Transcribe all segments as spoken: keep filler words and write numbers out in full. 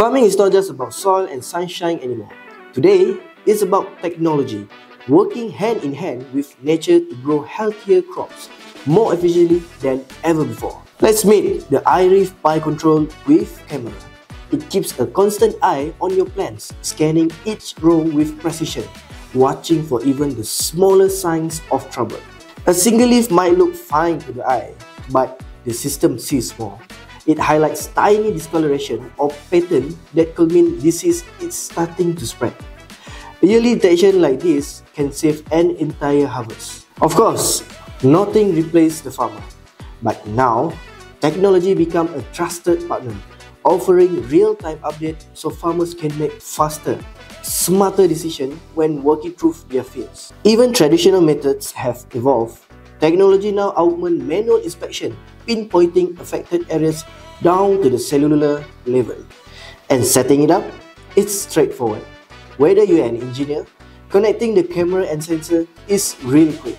Farming is not just about soil and sunshine anymore. Today, it's about technology, working hand in hand with nature to grow healthier crops more efficiently than ever before. Let's meet the iRave PiControl with camera. It keeps a constant eye on your plants, scanning each row with precision, watching for even the smallest signs of trouble. A single leaf might look fine to the eye, but the system sees more. It highlights tiny discoloration or pattern that could mean disease is starting to spread. Early detection like this can save an entire harvest. Of course, nothing replaces the farmer, but now technology becomes a trusted partner, offering real-time updates so farmers can make faster, smarter decisions when working through their fields. Even traditional methods have evolved. Technology now augments manual inspection, pinpointing affected areas down to the cellular level. And setting it up, it's straightforward. Whether you're an engineer, connecting the camera and sensor is really quick,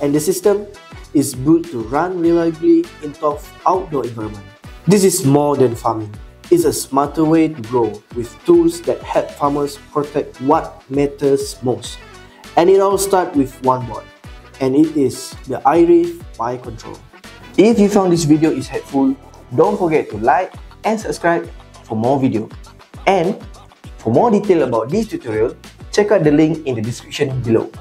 and the system is built to run reliably in tough outdoor environments. This is more than farming. It's a smarter way to grow with tools that help farmers protect what matters most. And it all starts with one board, and it is the iRave PiControl. If you found this video is helpful, don't forget to like and subscribe for more video. And for more detail about this tutorial, check out the link in the description below.